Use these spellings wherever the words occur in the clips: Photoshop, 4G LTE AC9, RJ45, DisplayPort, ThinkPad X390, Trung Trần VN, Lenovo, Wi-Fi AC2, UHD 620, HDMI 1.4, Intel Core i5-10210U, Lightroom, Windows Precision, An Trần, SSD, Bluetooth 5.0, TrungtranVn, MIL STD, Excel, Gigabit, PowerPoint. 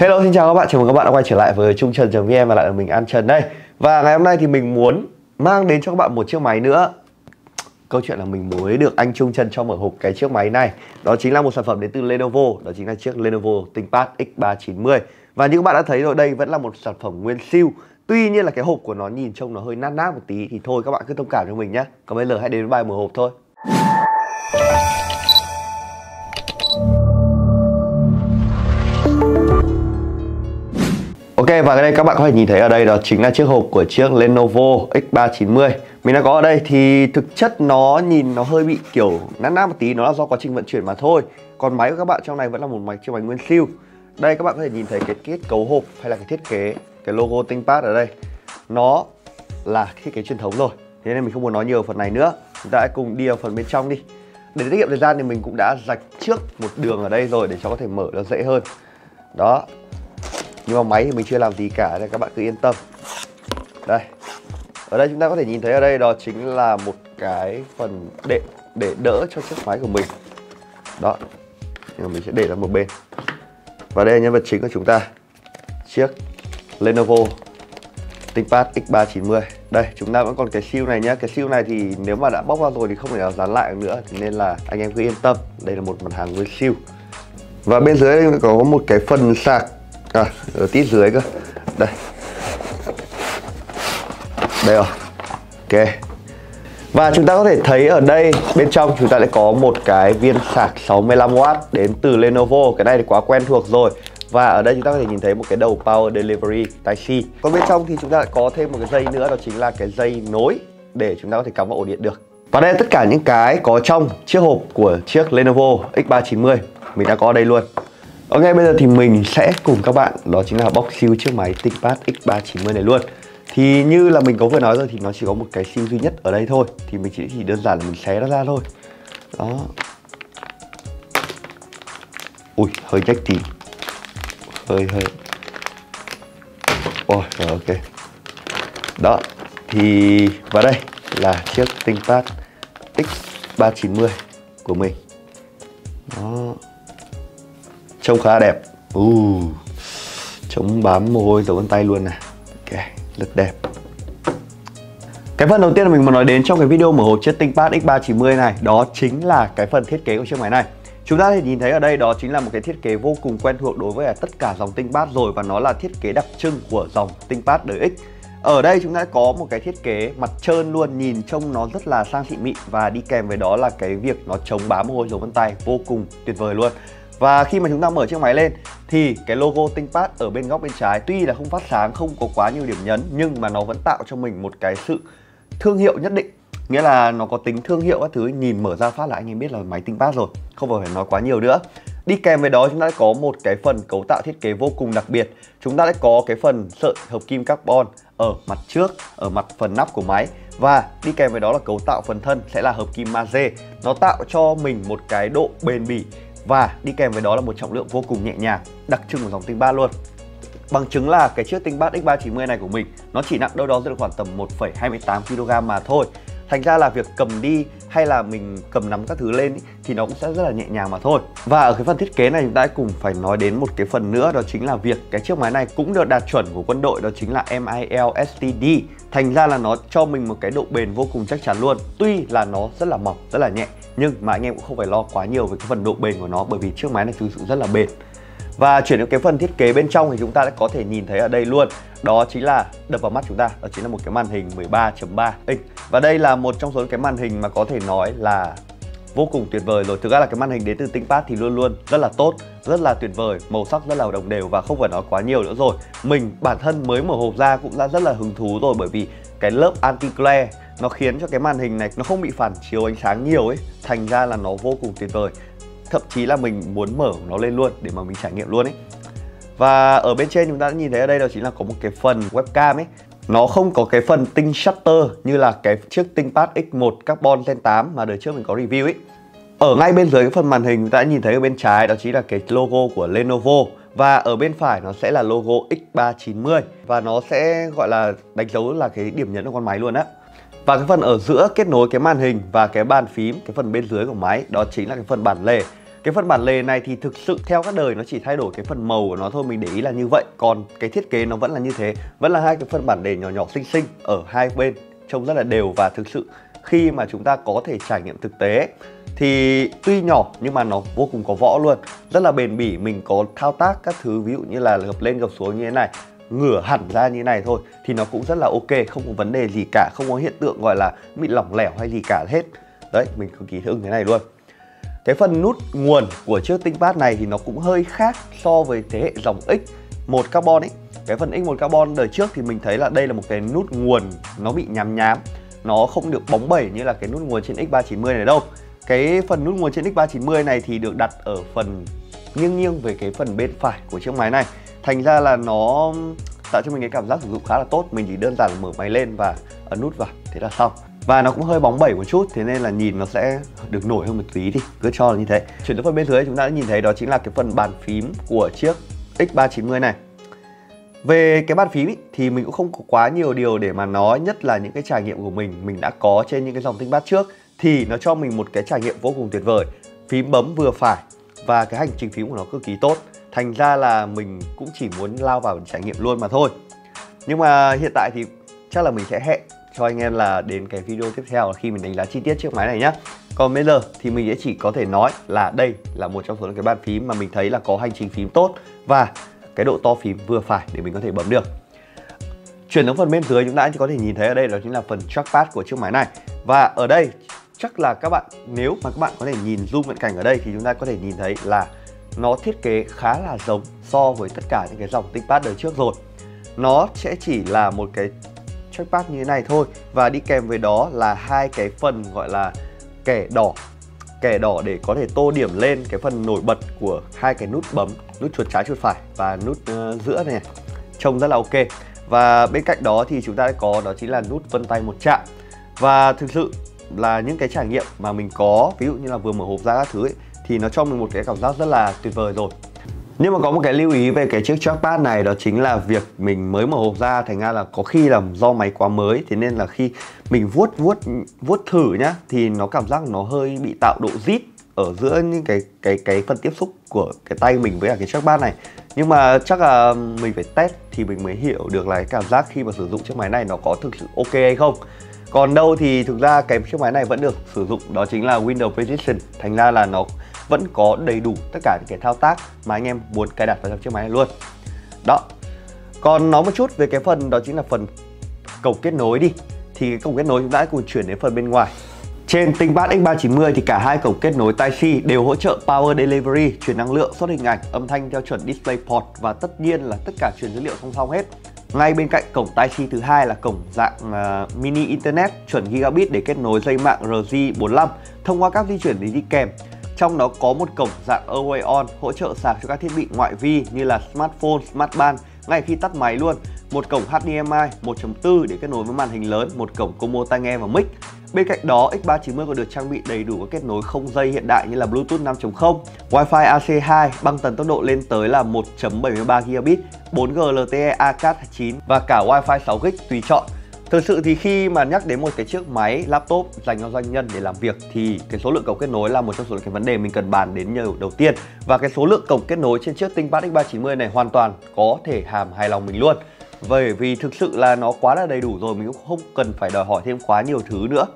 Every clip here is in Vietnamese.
Hello, xin chào các bạn, chào mừng các bạn đã quay trở lại với Trung Trần VN và lại là mình An Trần đây. Và ngày hôm nay thì mình muốn mang đến cho các bạn một chiếc máy nữa. Câu chuyện là mình mới được anh Trung Trần cho mở hộp cái chiếc máy này. Đó chính là một sản phẩm đến từ Lenovo, đó chính là chiếc Lenovo ThinkPad X390. Và như các bạn đã thấy rồi, đây vẫn là một sản phẩm nguyên siêu. Tuy nhiên là cái hộp của nó nhìn trông nó hơi nát nát một tí thì thôi các bạn cứ thông cảm cho mình nhé. Còn bây giờ hãy đến với bài mở hộp thôi. Ok, và cái đây các bạn có thể nhìn thấy ở đây đó chính là chiếc hộp của chiếc Lenovo X390. Mình đã có ở đây thì thực chất nó nhìn nó hơi bị kiểu nát nát một tí, nó là do quá trình vận chuyển mà thôi. Còn máy của các bạn trong này vẫn là một chiếc máy nguyên siêu. Đây các bạn có thể nhìn thấy cái kết cấu hộp hay là cái thiết kế, cái logo ThinkPad ở đây. Nó là thiết kế truyền thống rồi. Thế nên mình không muốn nói nhiều phần này nữa. Chúng ta hãy cùng đi vào phần bên trong đi. Để tiết kiệm thời gian thì mình cũng đã rạch trước một đường ở đây rồi để cho có thể mở nó dễ hơn. Đó. Nhưng mà máy thì mình chưa làm gì cả nên các bạn cứ yên tâm. Đây. Ở đây chúng ta có thể nhìn thấy ở đây đó chính là một cái phần đệm để đỡ cho chiếc máy của mình. Đó. Nhưng mà mình sẽ để ra một bên. Và đây là nhân vật chính của chúng ta, chiếc Lenovo ThinkPad X390. Đây, chúng ta vẫn còn cái siêu này nhá. Cái siêu này thì nếu mà đã bóc ra rồi thì không thể nào dán lại được nữa. Nên là anh em cứ yên tâm, đây là một mặt hàng nguyên siêu. Và bên dưới đây có một cái phần sạc. À, ở tít dưới cơ. Đây. Đây rồi. Ok. Và chúng ta có thể thấy ở đây bên trong chúng ta lại có một cái viên sạc 65W đến từ Lenovo. Cái này thì quá quen thuộc rồi. Và ở đây chúng ta có thể nhìn thấy một cái đầu Power Delivery Type-C. Còn bên trong thì chúng ta lại có thêm một cái dây nữa, đó chính là cái dây nối để chúng ta có thể cắm vào ổ điện được. Và đây là tất cả những cái có trong chiếc hộp của chiếc Lenovo X390. Mình đã có ở đây luôn. Ok, bây giờ thì mình sẽ cùng các bạn, đó chính là bóc siêu chiếc máy ThinkPad X390 này luôn. Thì như là mình có vừa nói rồi thì nó chỉ có một cái siêu duy nhất ở đây thôi. Thì mình chỉ đơn giản là mình xé nó ra thôi. Đó. Ui, hơi nhách tí. Hơi. Ôi, rồi, ok. Đó. Thì và đây là chiếc ThinkPad X390 của mình. Đó. Trông khá đẹp. Chống bám mồ hôi dấu vân tay luôn này. Ok, rất đẹp. Cái phần đầu tiên mà mình muốn nói đến trong cái video mở hộp chiếc ThinkPad X390 này, đó chính là cái phần thiết kế của chiếc máy này. Chúng ta có thể nhìn thấy ở đây đó chính là một cái thiết kế vô cùng quen thuộc đối với tất cả dòng ThinkPad rồi. Và nó là thiết kế đặc trưng của dòng ThinkPad đời X. Ở đây chúng ta có một cái thiết kế mặt trơn luôn, nhìn trông nó rất là sang xịn mịn. Và đi kèm với đó là cái việc nó chống bám mồ hôi dấu vân tay vô cùng tuyệt vời luôn. Và khi mà chúng ta mở chiếc máy lên thì cái logo ThinkPad ở bên góc bên trái tuy là không phát sáng, không có quá nhiều điểm nhấn, nhưng mà nó vẫn tạo cho mình một cái sự thương hiệu nhất định. Nghĩa là nó có tính thương hiệu các thứ, nhìn mở ra phát là anh em biết là máy ThinkPad rồi, không phải nói quá nhiều nữa. Đi kèm với đó chúng ta đã có một cái phần cấu tạo thiết kế vô cùng đặc biệt. Chúng ta đã có cái phần sợi hợp kim carbon ở mặt trước, ở mặt phần nắp của máy. Và đi kèm với đó là cấu tạo phần thân sẽ là hợp kim magie. Nó tạo cho mình một cái độ bền bỉ. Và đi kèm với đó là một trọng lượng vô cùng nhẹ nhàng, đặc trưng của dòng ThinkPad luôn. Bằng chứng là cái chiếc ThinkPad X390 này của mình, nó chỉ nặng đâu đó rơi khoảng tầm 1,28 kg mà thôi. Thành ra là việc cầm đi hay là mình cầm nắm các thứ lên ý, thì nó cũng sẽ rất là nhẹ nhàng mà thôi. Và ở cái phần thiết kế này chúng ta cũng phải nói đến một cái phần nữa, đó chính là việc cái chiếc máy này cũng được đạt chuẩn của quân đội, đó chính là MIL STD. Thành ra là nó cho mình một cái độ bền vô cùng chắc chắn luôn. Tuy là nó rất là mỏng, rất là nhẹ, nhưng mà anh em cũng không phải lo quá nhiều về cái phần độ bền của nó, bởi vì chiếc máy này thực sự rất là bền. Và chuyển đến cái phần thiết kế bên trong thì chúng ta đã có thể nhìn thấy ở đây luôn. Đó chính là đập vào mắt chúng ta, đó chính là một cái màn hình 13.3 inch. Và đây là một trong số những cái màn hình mà có thể nói là vô cùng tuyệt vời rồi. Thực ra là cái màn hình đến từ ThinkPad thì luôn luôn rất là tốt, rất là tuyệt vời, màu sắc rất là đồng đều và không phải nói quá nhiều nữa rồi. Mình bản thân mới mở hộp ra cũng đã rất là hứng thú rồi, bởi vì cái lớp anti-glare nó khiến cho cái màn hình này nó không bị phản chiếu ánh sáng nhiều ấy. Thành ra là nó vô cùng tuyệt vời. Thậm chí là mình muốn mở nó lên luôn để mà mình trải nghiệm luôn ấy. Và ở bên trên chúng ta đã nhìn thấy ở đây đó chính là có một cái phần webcam ấy. Nó không có cái phần tinh shutter như là cái chiếc ThinkPad X1 Carbon Gen 8 mà đời trước mình có review ấy. Ở ngay bên dưới cái phần màn hình chúng ta đã nhìn thấy ở bên trái đó chính là cái logo của Lenovo. Và ở bên phải nó sẽ là logo X390. Và nó sẽ gọi là đánh dấu là cái điểm nhấn của con máy luôn á. Và cái phần ở giữa kết nối cái màn hình và cái bàn phím, cái phần bên dưới của máy, đó chính là cái phần bản lề. Cái phần bản lề này thì thực sự theo các đời nó chỉ thay đổi cái phần màu của nó thôi, mình để ý là như vậy. Còn cái thiết kế nó vẫn là như thế, vẫn là hai cái phần bản lề nhỏ nhỏ xinh xinh ở hai bên, trông rất là đều. Và thực sự khi mà chúng ta có thể trải nghiệm thực tế thì tuy nhỏ nhưng mà nó vô cùng có võ luôn, rất là bền bỉ. Mình có thao tác các thứ ví dụ như là gập lên gập xuống như thế này, ngửa hẳn ra như thế này thôi thì nó cũng rất là ok, không có vấn đề gì cả, không có hiện tượng gọi là bị lỏng lẻo hay gì cả hết. Đấy, mình cực kỳ thương thế này luôn. Cái phần nút nguồn của chiếc ThinkPad này thì nó cũng hơi khác so với thế hệ dòng X1 Carbon ấy. Cái phần X1 Carbon đời trước thì mình thấy là đây là một cái nút nguồn nó bị nhám nhám, nó không được bóng bẩy như là cái nút nguồn trên X390 này đâu. Cái phần nút nguồn trên X390 này thì được đặt ở phần nghiêng về cái phần bên phải của chiếc máy này. Thành ra là nó tạo cho mình cái cảm giác sử dụng khá là tốt. Mình chỉ đơn giản là mở máy lên và ấn nút vào, thế là xong. Và nó cũng hơi bóng bẩy một chút, thế nên là nhìn nó sẽ được nổi hơn một tí thì cứ cho là như thế. Chuyển đến phần bên dưới chúng ta đã nhìn thấy đó chính là cái phần bàn phím của chiếc X390 này. Về cái bàn phím ý, thì mình cũng không có quá nhiều điều để mà nói, nhất là những cái trải nghiệm của mình đã có trên những cái dòng ThinkPad trước thì nó cho mình một cái trải nghiệm vô cùng tuyệt vời. Phím bấm vừa phải và cái hành trình phím của nó cực kỳ tốt. Thành ra là mình cũng chỉ muốn lao vào trải nghiệm luôn mà thôi. Nhưng mà hiện tại thì chắc là mình sẽ hẹn cho anh em là đến cái video tiếp theo khi mình đánh giá chi tiết chiếc máy này nhé. Còn bây giờ thì mình sẽ chỉ có thể nói là đây là một trong số những cái bàn phím mà mình thấy là có hành trình phím tốt và cái độ to phím vừa phải để mình có thể bấm được. Chuyển đến phần bên dưới chúng ta có thể nhìn thấy ở đây đó chính là phần trackpad của chiếc máy này. Và ở đây chắc là các bạn, nếu mà các bạn có thể nhìn zoom cận cảnh ở đây thì chúng ta có thể nhìn thấy là nó thiết kế khá là giống so với tất cả những cái dòng ThinkPad đời trước rồi. Nó sẽ chỉ là một cái trackpad như thế này thôi, và đi kèm với đó là hai cái phần gọi là kẻ đỏ để có thể tô điểm lên cái phần nổi bật của hai cái nút bấm, nút chuột trái chuột phải và nút giữa này, trông rất là ok. Và bên cạnh đó thì chúng ta có đó chính là nút vân tay một chạm. Và thực sự là những cái trải nghiệm mà mình có, ví dụ như là vừa mở hộp ra các thứ ấy, thì nó cho mình một cái cảm giác rất là tuyệt vời rồi. Nhưng mà có một cái lưu ý về cái chiếc trackpad này, đó chính là việc mình mới mở hộp ra, thành ra là có khi là do máy quá mới, thế nên là khi mình vuốt thử nhá thì nó cảm giác nó hơi bị tạo độ rít ở giữa những cái phần tiếp xúc của cái tay mình với cả cái trackpad này. Nhưng mà chắc là mình phải test thì mình mới hiểu được là cái cảm giác khi mà sử dụng chiếc máy này nó có thực sự ok hay không. Còn đâu thì thực ra cái chiếc máy này vẫn được sử dụng đó chính là Windows Precision, thành ra là nó vẫn có đầy đủ tất cả những cái thao tác mà anh em muốn cài đặt vào trong chiếc máy này luôn. Đó. Còn nói một chút về cái phần đó chính là phần cổng kết nối đi. Thì cái cổng kết nối chúng ta cùng chuyển đến phần bên ngoài. Trên ThinkPad X390 thì cả hai cổng kết nối Type-C đều hỗ trợ Power Delivery, truyền năng lượng, xuất hình ảnh, âm thanh theo chuẩn DisplayPort và tất nhiên là tất cả truyền dữ liệu song song hết. Ngay bên cạnh cổng Type-C thứ hai là cổng dạng mini internet chuẩn Gigabit để kết nối dây mạng RJ45 thông qua các di chuyển đi kèm. Trong đó có một cổng dạng Always On hỗ trợ sạc cho các thiết bị ngoại vi như là smartphone, smartband ngay khi tắt máy luôn. Một cổng HDMI 1.4 để kết nối với màn hình lớn, một cổng combo tai nghe và mic. Bên cạnh đó, X390 còn được trang bị đầy đủ các kết nối không dây hiện đại như là Bluetooth 5.0, Wi-Fi AC2, băng tần tốc độ lên tới là 1.73 Gigabit, 4G LTE AC9 và cả Wi-Fi 6G tùy chọn. Thực sự thì khi mà nhắc đến một cái chiếc máy laptop dành cho doanh nhân để làm việc thì cái số lượng cổng kết nối là một trong số những cái vấn đề mình cần bàn đến nhiều đầu tiên. Và cái số lượng cổng kết nối trên chiếc ThinkPad X390 này hoàn toàn có thể hàm hài lòng mình luôn. Bởi vì thực sự là nó quá là đầy đủ rồi, mình cũng không cần phải đòi hỏi thêm quá nhiều thứ nữa.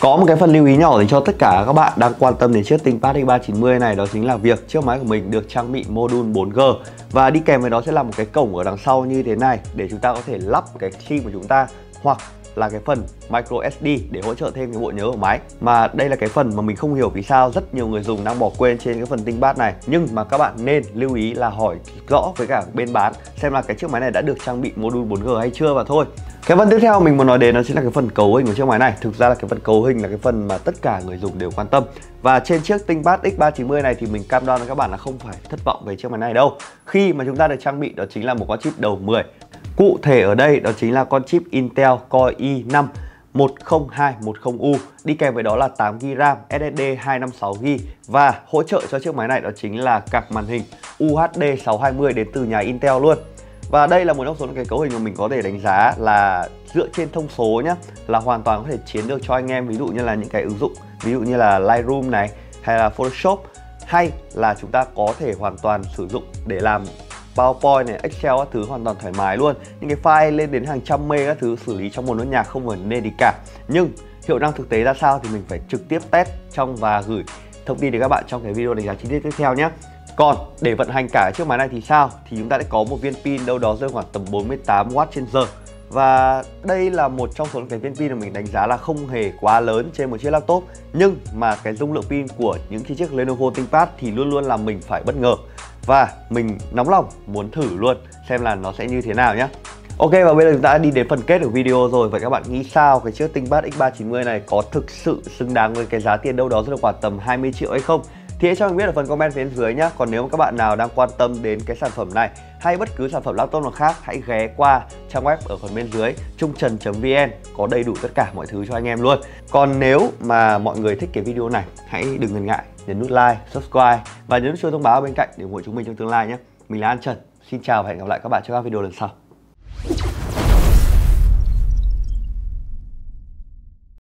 Có một cái phần lưu ý nhỏ dành cho tất cả các bạn đang quan tâm đến chiếc ThinkPad X390 này, đó chính là việc chiếc máy của mình được trang bị module 4G. Và đi kèm với đó sẽ là một cái cổng ở đằng sau như thế này để chúng ta có thể lắp cái sim của chúng ta, hoặc là cái phần micro SD để hỗ trợ thêm cái bộ nhớ của máy. Mà đây là cái phần mà mình không hiểu vì sao rất nhiều người dùng đang bỏ quên trên cái phần ThinkPad này, nhưng mà các bạn nên lưu ý là hỏi rõ với cả bên bán xem là cái chiếc máy này đã được trang bị module 4G hay chưa và thôi. Cái phần tiếp theo mình muốn nói đến đó chính là cái phần cấu hình của chiếc máy này. Thực ra là cái phần cấu hình là cái phần mà tất cả người dùng đều quan tâm. Và trên chiếc ThinkPad X390 này thì mình cam đoan với các bạn là không phải thất vọng về chiếc máy này đâu, khi mà chúng ta được trang bị đó chính là một con chip đầu 10. Cụ thể ở đây đó chính là con chip Intel Core i5-10210U, đi kèm với đó là 8GB RAM, SSD 256GB và hỗ trợ cho chiếc máy này đó chính là card màn hình UHD 620 đến từ nhà Intel luôn. Và đây là một trong số những cái cấu hình mà mình có thể đánh giá là dựa trên thông số nhé, là hoàn toàn có thể chiến được cho anh em, ví dụ như là những cái ứng dụng ví dụ như là Lightroom này hay là Photoshop hay là chúng ta có thể hoàn toàn sử dụng để làm PowerPoint này, Excel các thứ hoàn toàn thoải mái luôn. Những cái file lên đến hàng trăm mê các thứ xử lý trong một nốt nhạc không vấn đề gì cả. Nhưng hiệu năng thực tế ra sao thì mình phải trực tiếp test trong và gửi thông tin đến các bạn trong cái video đánh giá chi tiết tiếp theo nhé. Còn để vận hành cả chiếc máy này thì sao? Thì chúng ta sẽ có một viên pin đâu đó rơi khoảng tầm 48W/giờ. Và đây là một trong số cái viên pin mà mình đánh giá là không hề quá lớn trên một chiếc laptop. Nhưng mà cái dung lượng pin của những chiếc Lenovo ThinkPad thì luôn luôn làm mình phải bất ngờ. Và mình nóng lòng muốn thử luôn xem là nó sẽ như thế nào nhé. Ok, và bây giờ chúng ta đã đi đến phần kết của video rồi. Vậy các bạn nghĩ sao? Cái chiếc ThinkPad X390 này có thực sự xứng đáng với cái giá tiền đâu đó rơi khoảng tầm 20 triệu hay không? Thì hãy cho mình biết ở phần comment phía dưới nhé. Còn nếu mà các bạn nào đang quan tâm đến cái sản phẩm này hay bất cứ sản phẩm laptop nào khác, hãy ghé qua trang web ở phần bên dưới trungtran.vn, có đầy đủ tất cả mọi thứ cho anh em luôn. Còn nếu mà mọi người thích cái video này, hãy đừng ngần ngại nhấn nút like, subscribe và nhấn nút chuông thông báo bên cạnh để ủng hộ chúng mình trong tương lai nhé. Mình là An Trần, xin chào và hẹn gặp lại các bạn trong các video lần sau.